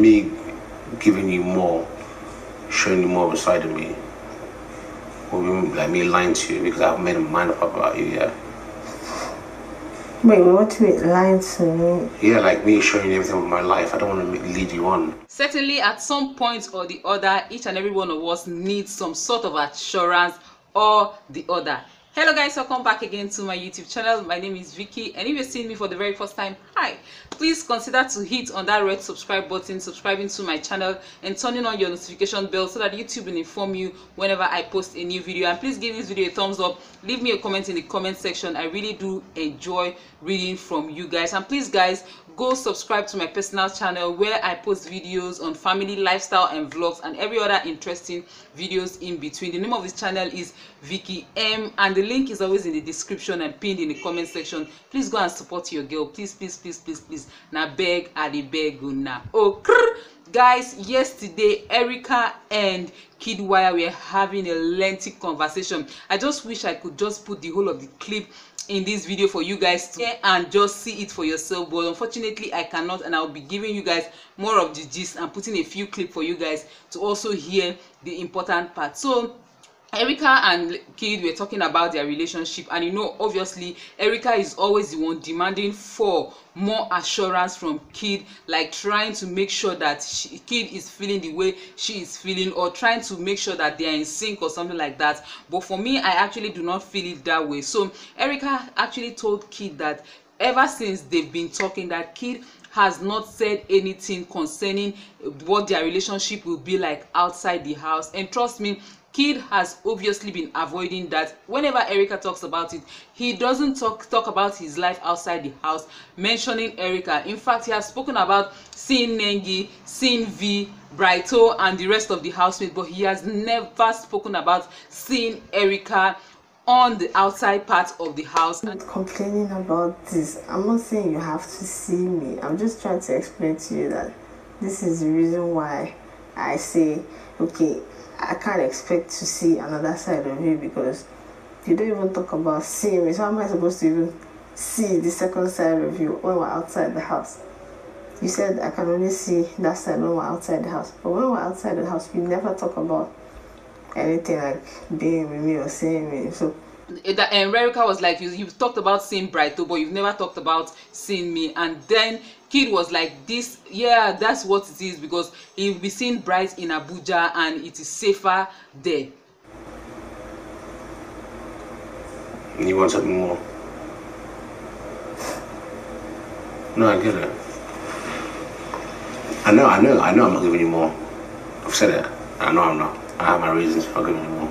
me giving you more, showing you more of a side of me, or like me lying to you because I've made a mind up about you, yeah. Wait, what do you mean lying to me? Yeah, like me showing you everything with my life. I don't want to lead you on. Certainly, at some point or the other, each and every one of us needs some sort of assurance or the other. Hello guys, welcome back again to my YouTube channel. My name is Vicky, and if you're seeing me for the very first time, hi. Please consider to hit on that red subscribe button, subscribing to my channel, and turning on your notification bell so that YouTube will inform you whenever I post a new video. And please give this video a thumbs up, leave me a comment in the comment section. I really do enjoy reading from you guys. And please guys, go subscribe to my personal channel where I post videos on family, lifestyle, and vlogs, and every other interesting videos in between. The name of this channel is Vicky M, and the link is always in the description and pinned in the comment section. Please go and support your girl. Please, please, please, please, please. Now beg at the beg now. Oh, guys, yesterday Erica and Kidwire were having a lengthy conversation. I just wish I could just put the whole of the clip in this video for you guys to and just see it for yourself, but unfortunately I cannot, and I'll be giving you guys more of the gist and putting a few clips for you guys to also hear the important part. So Erica and Kid were talking about their relationship, and you know, obviously Erica is always the one demanding for more assurance from Kid, like trying to make sure that Kid is feeling the way she is feeling, or trying to make sure that they are in sync or something like that. But for me, I actually do not feel it that way. So Erica actually told Kid that ever since they've been talking, that Kid has not said anything concerning what their relationship will be like outside the house. And trust me, Kid has obviously been avoiding that. Whenever Erica talks about it, he doesn't talk about his life outside the house, mentioning Erica. In fact, he has spoken about seeing Nengi, seeing V, Brito, and the rest of the housemates, but he has never spoken about seeing Erica on the outside part of the house. I'm not complaining about this. I'm not saying you have to see me. I'm just trying to explain to you that this is the reason why I say, okay, I can't expect to see another side of you because you don't even talk about seeing me. So how am I supposed to even see the second side of you when we're outside the house? You said I can only see that side when we're outside the house. But when we're outside the house, you never talk about anything like being with me or seeing me. So that, and Erica was like, you've talked about seeing Brighto, but you've never talked about seeing me. And then Kid was like, this, yeah, that's what it is, because he'll be seeing Bright in Abuja and it is safer there. You want something more? No, I get it. I know I'm not giving you more. I've said it. I know I'm not. I have my reasons for giving you more.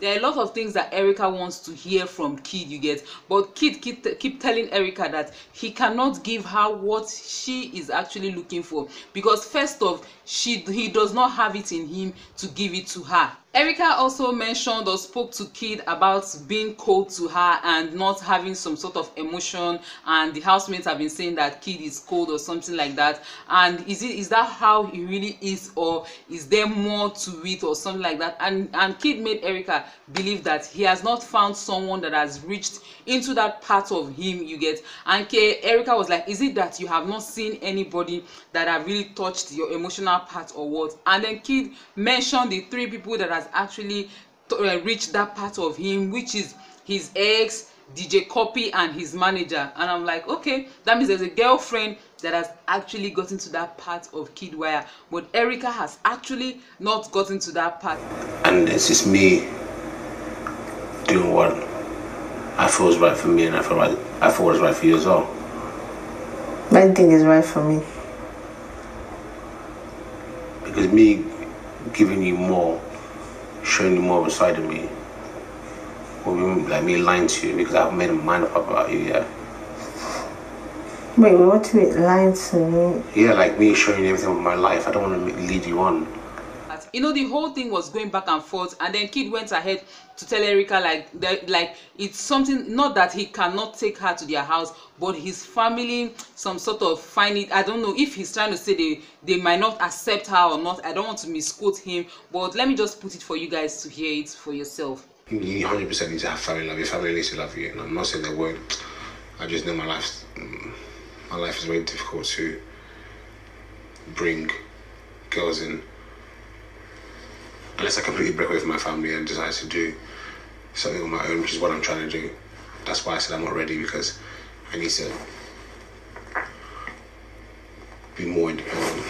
There are a lot of things that Erica wants to hear from Kid, you get, but Kid keep telling Erica that he cannot give her what she is actually looking for because first off, he does not have it in him to give it to her. Erica also mentioned or spoke to Kid about being cold to her and not having some sort of emotion, and the housemates have been saying that Kid is cold or something like that. And is that how he really is, or is there more to it or something like that? And Kid made Erica believe that he has not found someone that has reached into that part of him, you get. And Erica was like, is it that you have not seen anybody that have really touched your emotional part or what? And then Kid mentioned the three people that has actually reached that part of him, which is his ex, DJ Copy, and his manager. And I'm like, okay, that means there's a girlfriend that has actually gotten to that part of Kidwire, but Erica has actually not gotten to that part. And this is me doing what I feel is right for me, and I feel what's right for you as well. My thing is right for me because me giving you more, showing you more of a side of me, or like me lying to you because I've made a mind up about you, yeah. Wait, what do you mean lying to me? Yeah, like me showing you everything with my life. I don't want to lead you on. You know, the whole thing was going back and forth, and then Kid went ahead to tell Erica like it's something, not that he cannot take her to their house, but his family some sort of find it. I don't know if he's trying to say they might not accept her or not. I don't want to misquote him, but let me just put it for you guys to hear it for yourself. You 100% need to have family love. Your family needs to love you, and I'm not saying the word. I just know my life is very difficult to bring girls in unless I completely break away from my family and decide to do something on my own, which is what I'm trying to do. That's why I said I'm not ready, because I need to be more independent.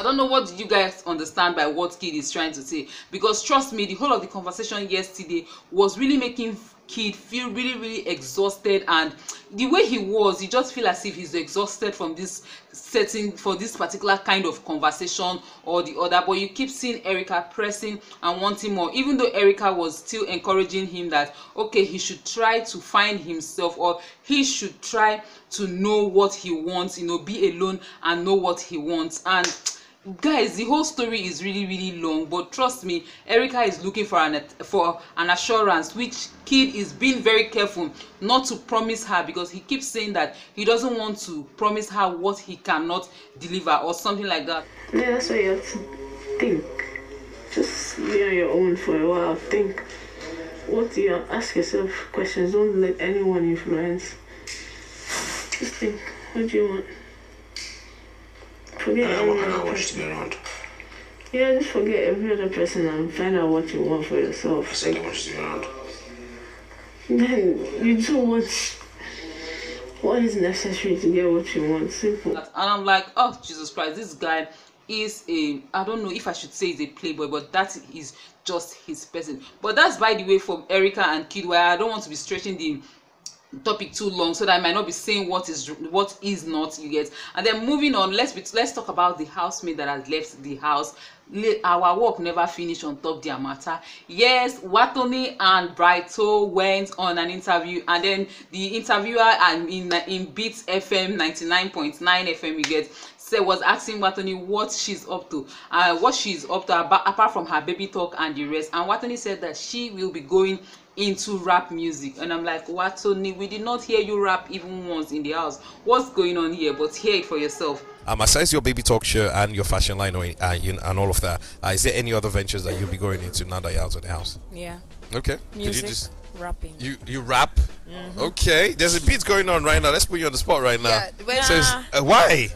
I don't know what you guys understand by what Kid is trying to say, because trust me, the whole of the conversation yesterday was really making Kid feel really, really exhausted, and the way he was, you just feel as if he's exhausted from this setting for this particular kind of conversation or the other. But you keep seeing Erica pressing and wanting more, even though Erica was still encouraging him that okay, he should try to find himself, or he should try to know what he wants, you know, be alone and know what he wants. And guys, the whole story is really, really long, but trust me, Erica is looking for an assurance, which Kid is being very careful not to promise her, because he keeps saying that he doesn't want to promise her what he cannot deliver or something like that. Yeah, that's why you have to think. Just be on your own for a while. Think. What do you ask yourself questions? Don't let anyone influence. Just think. What do you want? Forget everyone to be around. Yeah, just forget every other person and find out what you want for yourself. I said I want you to be around. Then you do what is necessary to get what you want. Simple. And I'm like, oh Jesus Christ, this guy is a, I don't know if I should say he's a playboy, but that is just his person. But that's by the way from Erica and Kidwire. I don't want to be stretching the topic too long so that I might not be saying what is not, you get. And then moving on, let's talk about the housemaid that has left the house. Our work never finished on top their matter. Yes, Wathoni and Brighto went on an interview, and then the interviewer and in Beats FM 99.9 FM, you get, was asking Wathoni what she's up to apart from her baby talk and the rest. And Wathoni said that she will be going into rap music, and I'm like, Wathoni, we did not hear you rap even once in the house. What's going on here? But hear it for yourself. Aside your baby talk show and your fashion line and all of that, is there any other ventures that you'll be going into now that you're out of the house? Yeah. Okay. Music. Did you just rapping? You rap. Mm-hmm. Okay. There's a beat going on right now. Let's put you on the spot right now. Yeah, well, so why?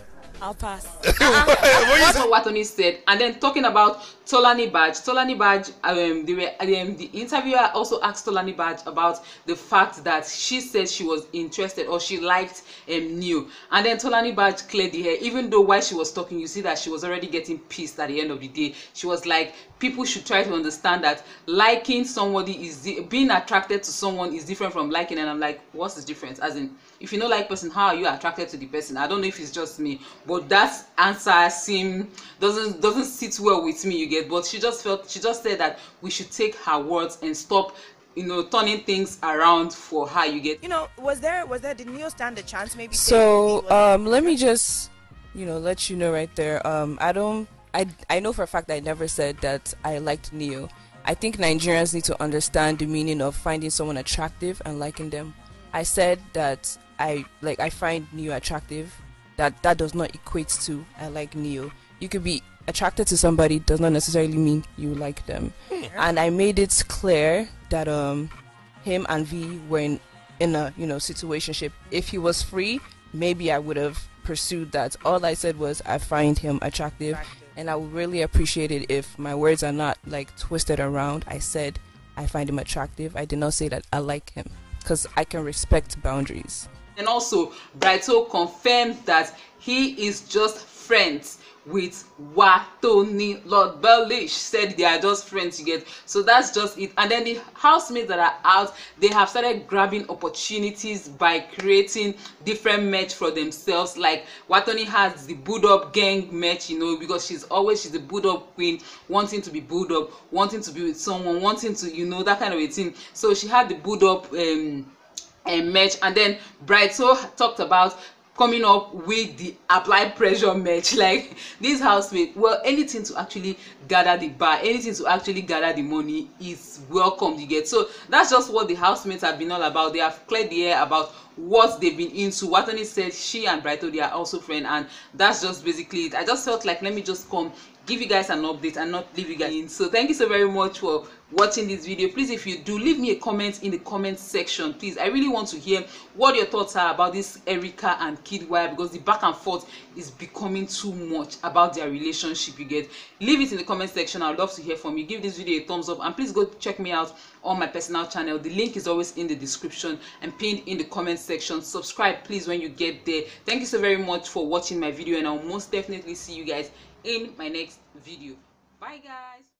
I'll pass. That's what Wathoni said. And then talking about Tolani Baj. Tolani Baj, the interviewer also asked Tolani Baj about the fact that she said she was interested, or she liked Neo. And then Tolani Baj cleared the hair, even though while she was talking, you see that she was already getting pissed at the end of the day. She was like, people should try to understand that liking somebody is, being attracted to someone is different from liking. And I'm like, what's the difference? As in, if you don't like person, how are you attracted to the person? I don't know if it's just me, but that answer doesn't sit well with me, you get. But she just said that we should take her words and stop, you know, turning things around for her, you get. You know, was there did Neo stand a chance maybe? So let me just, you know, let you know right there. I know for a fact that I never said that I liked Neo. I think Nigerians need to understand the meaning of finding someone attractive and liking them. I said that I find Neo attractive. That does not equate to I like Neo. You could be attracted to somebody, does not necessarily mean you like them. Yeah. And I made it clear that him and V were in a, you know, situationship. If he was free, maybe I would have pursued that. All I said was I find him attractive. And I would really appreciate it if my words are not like twisted around. I said I find him attractive. I did not say that I like him, because I can respect boundaries. And also, Brito confirmed that he is just friends with Wathoni. Lord Bellish said they are just friends, you get. So that's just it. And then the housemates that are out, they have started grabbing opportunities by creating different merch for themselves. Like Wathoni has the booed up gang merch, you know, because she's a booed up queen, wanting to be booed up, wanting to be with someone, wanting to, you know, that kind of a thing. So she had the booed up merch. And then Brighto talked about coming up with the apply pressure merch, like this housemate. Well, anything to actually gather the bar, anything to actually gather the money is welcome, you get. So that's just what the housemates have been all about. They have cleared the air about what they've been into. Wathoni said she and Brighto, they are also friends, and that's just basically it. I just felt like, let me just come give you guys an update and not leave you guys in. So thank you so very much for watching this video. Please, if you do, leave me a comment in the comment section. Please, I really want to hear what your thoughts are about this Erica and Kidwire, because the back and forth is becoming too much about their relationship. You get, leave it in the comment section. I'd love to hear from you. Give this video a thumbs up, and please go check me out on my personal channel. The link is always in the description and pinned in the comment section. Subscribe, please, when you get there. Thank you so very much for watching my video, and I'll most definitely see you guys in my next video. Bye, guys.